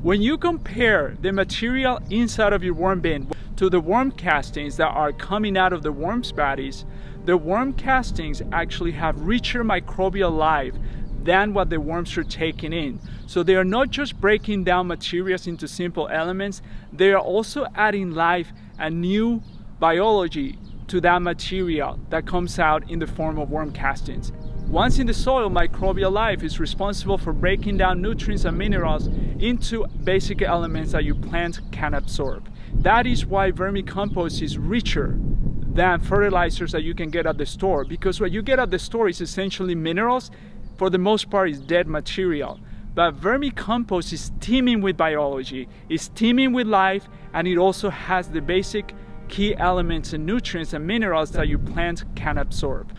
When you compare the material inside of your worm bin to the worm castings that are coming out of the worm's bodies, the worm castings actually have richer microbial life than what the worms are taking in. So they are not just breaking down materials into simple elements, they are also adding life and new biology to that material that comes out in the form of worm castings. Once in the soil, microbial life is responsible for breaking down nutrients and minerals into basic elements that your plant can absorb. That is why vermicompost is richer than fertilizers that you can get at the store, because what you get at the store is essentially minerals, for the most part is dead material. But vermicompost is teeming with biology, is teeming with life, and it also has the basic key elements and nutrients and minerals that your plant can absorb.